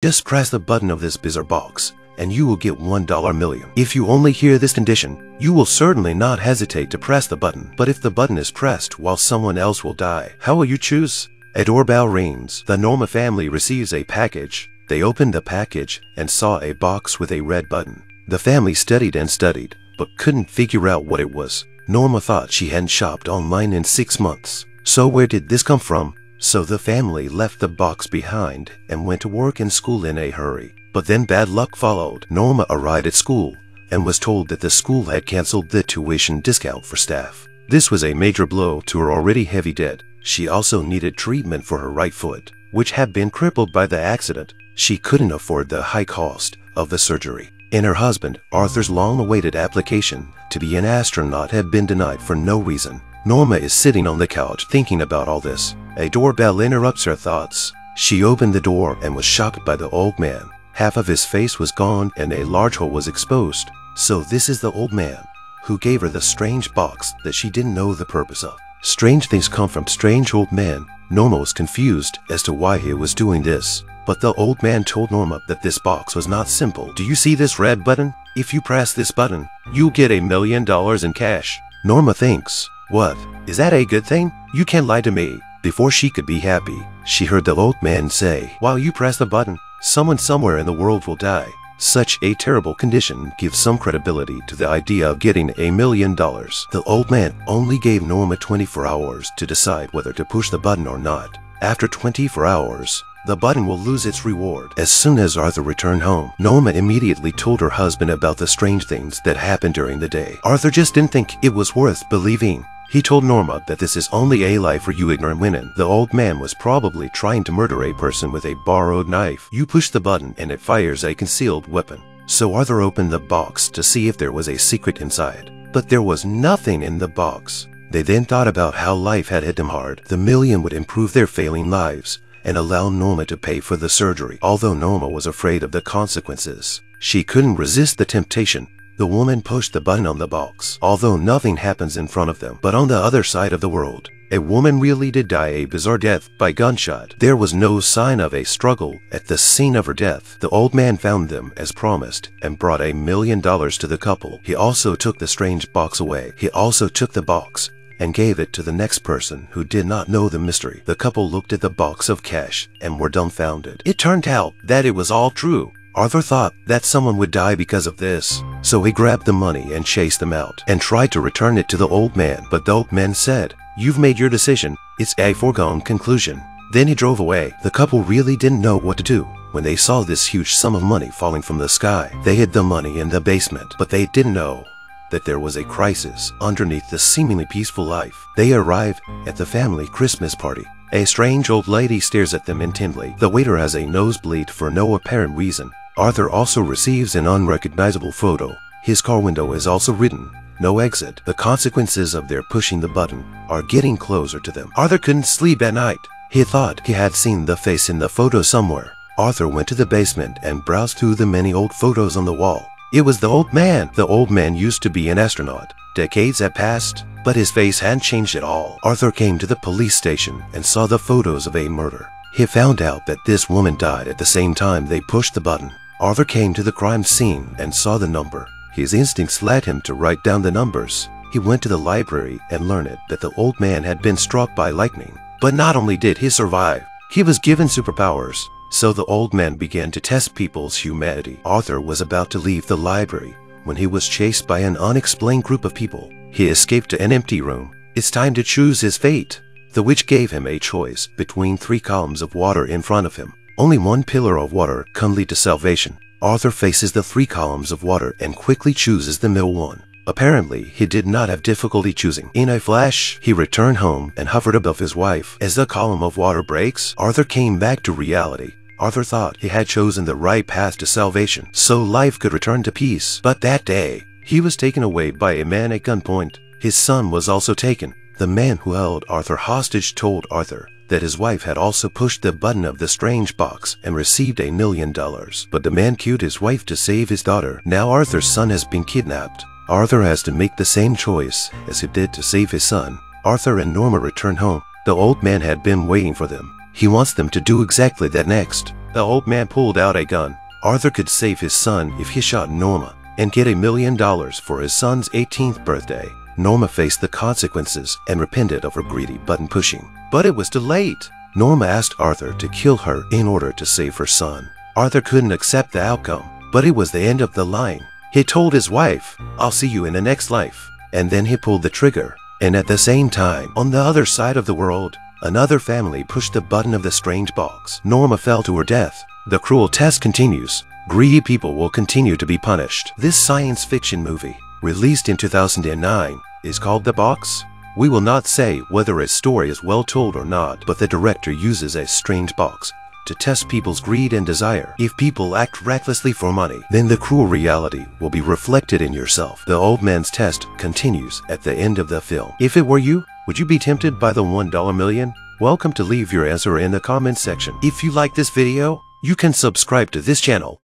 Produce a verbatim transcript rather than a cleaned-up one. Just press the button of this bizarre box, and you will get one dollar million. If you only hear this condition, you will certainly not hesitate to press the button. But if the button is pressed while someone else will die, how will you choose? A doorbell rings. The Norma family receives a package. They opened the package and saw a box with a red button. The family studied and studied, but couldn't figure out what it was. Norma thought she hadn't shopped online in six months. So where did this come from? So the family left the box behind and went to work and school in a hurry. But then bad luck followed. Norma arrived at school and was told that the school had canceled the tuition discount for staff. This was a major blow to her already heavy debt. She also needed treatment for her right foot, which had been crippled by the accident. She couldn't afford the high cost of the surgery. And her husband, Arthur's long-awaited application to be an astronaut had been denied for no reason. Norma is sitting on the couch thinking about all this. A doorbell interrupts her thoughts. She opened the door and was shocked by the old man. Half of his face was gone and a large hole was exposed. So this is the old man who gave her the strange box that she didn't know the purpose of. Strange things come from strange old men. Norma was confused as to why he was doing this. But the old man told Norma that this box was not simple. Do you see this red button? If you press this button, you'll get a million dollars in cash. Norma thinks, what? Is that a good thing? You can't lie to me. Before she could be happy, she heard the old man say, while you press the button, someone somewhere in the world will die. Such a terrible condition gives some credibility to the idea of getting a million dollars. The old man only gave Norma twenty-four hours to decide whether to push the button or not. After twenty-four hours, the button will lose its reward. As soon as Arthur returned home, Norma immediately told her husband about the strange things that happened during the day. Arthur just didn't think it was worth believing. He told Norma that this is only a lie for you ignorant women. The old man was probably trying to murder a person with a borrowed knife. You push the button and it fires a concealed weapon. So Arthur opened the box to see if there was a secret inside. But there was nothing in the box. They then thought about how life had hit them hard. The million would improve their failing lives and allow Norma to pay for the surgery. Although Norma was afraid of the consequences, she couldn't resist the temptation. The woman pushed the button on the box, although nothing happens in front of them. But on the other side of the world, a woman really did die a bizarre death by gunshot. There was no sign of a struggle at the scene of her death. The old man found them as promised and brought a million dollars to the couple. He also took the strange box away. He also took the box and gave it to the next person who did not know the mystery. The couple looked at the box of cash and were dumbfounded. It turned out that it was all true. Arthur thought that someone would die because of this, so he grabbed the money and chased them out and tried to return it to the old man. But the old man said, "You've made your decision. It's a foregone conclusion." Then he drove away. The couple really didn't know what to do when they saw this huge sum of money falling from the sky. They hid the money in the basement, but they didn't know that there was a crisis underneath the seemingly peaceful life. They arrive at the family Christmas party. A strange old lady stares at them intently. The waiter has a nosebleed for no apparent reason. Arthur also receives an unrecognizable photo. His car window is also written, "No exit." The consequences of their pushing the button are getting closer to them. Arthur couldn't sleep at night. He thought he had seen the face in the photo somewhere. Arthur went to the basement and browsed through the many old photos on the wall. It was the old man. The old man used to be an astronaut. Decades had passed, but his face hadn't changed at all. Arthur came to the police station and saw the photos of a murder. He found out that this woman died at the same time they pushed the button. Arthur came to the crime scene and saw the number. His instincts led him to write down the numbers. He went to the library and learned that the old man had been struck by lightning. But not only did he survive, he was given superpowers. So the old man began to test people's humanity. Arthur was about to leave the library when he was chased by an unexplained group of people. He escaped to an empty room. It's time to choose his fate. The witch gave him a choice between three columns of water in front of him. Only one pillar of water can lead to salvation. Arthur faces the three columns of water and quickly chooses the middle one. Apparently, he did not have difficulty choosing. In a flash, he returned home and hovered above his wife. As the column of water breaks, Arthur came back to reality. Arthur thought he had chosen the right path to salvation, so life could return to peace. But that day, he was taken away by a man at gunpoint. His son was also taken. The man who held Arthur hostage told Arthur that his wife had also pushed the button of the strange box and received a million dollars. But the man killed his wife to save his daughter. Now Arthur's son has been kidnapped. Arthur has to make the same choice as he did to save his son. Arthur and Norma return home. The old man had been waiting for them. He wants them to do exactly that next. The old man pulled out a gun. Arthur could save his son if he shot Norma and get a million dollars for his son's eighteenth birthday. Norma faced the consequences and repented of her greedy button pushing. But it was too late. Norma asked Arthur to kill her in order to save her son. Arthur couldn't accept the outcome, but it was the end of the line. He told his wife, "I'll see you in the next life." And then he pulled the trigger. And at the same time, on the other side of the world, another family pushed the button of the strange box. Norma fell to her death. The cruel test continues. Greedy people will continue to be punished. This science fiction movie, released in two thousand nine, is called The Box. We will not say whether a story is well told or not, but the director uses a strange box to test people's greed and desire. If people act recklessly for money, then the cruel reality will be reflected in yourself. The old man's test continues at the end of the film. If it were you, would you be tempted by the one dollar million? Welcome to leave your answer in the comment section. If you like this video, you can subscribe to this channel.